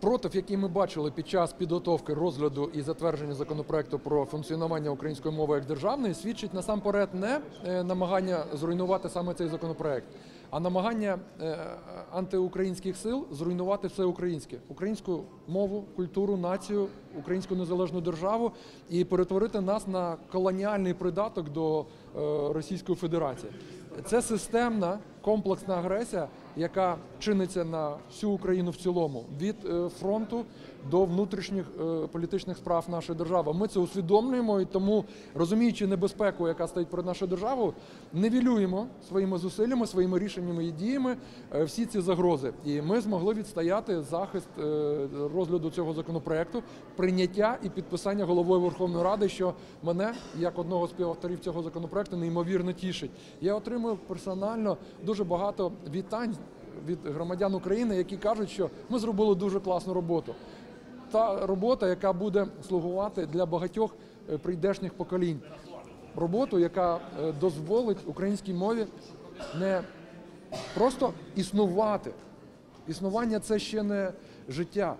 Спротив, який ми бачили під час підготовки, розгляду і затвердження законопроекту про функціонування української мови як державної, свідчить насамперед не намагання зруйнувати саме цей законопроект, а намагання антиукраїнських сил зруйнувати все українське. Українську мову, культуру, націю, українську незалежну державу і перетворити нас на колоніальний придаток до Російської Федерації. Це системна, комплексна агресія, яка чиниться на всю Україну в цілому, від фронту до внутрішніх політичних справ нашої держави. Ми це усвідомлюємо і тому, розуміючи небезпеку, яка стоїть перед нашою державою, невілюємо своїми зусиллями, своїми рішеннями і діями всі ці загрози. І ми змогли відстояти захист розгляду цього законопроекту, прийняття і підписання головою Верховної Ради, що мене, як одного з співавторів цього законопроекту, неймовірно тішить. Я отримую персонально дуже багато вітань від громадян України, які кажуть, що ми зробили дуже класну роботу. Та робота, яка буде слугувати для багатьох прийдешніх поколінь. Роботу, яка дозволить українській мові не просто існувати. Існування – це ще не життя,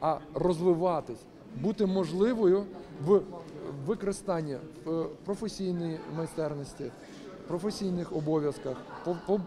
а розвиватись, бути можливою в використанні професійної майстерності, професійних обов'язках,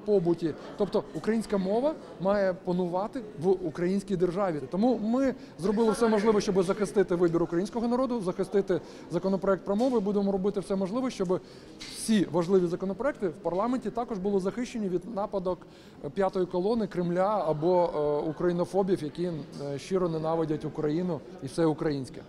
побуті. Тобто українська мова має панувати в українській державі. Тому ми зробили все можливе, щоб захистити вибір українського народу, захистити законопроект про мову. Будемо робити все можливе, щоб всі важливі законопроекти в парламенті також були захищені від нападок п'ятої колони, Кремля або українофобів, які щиро ненавидять Україну і все українське.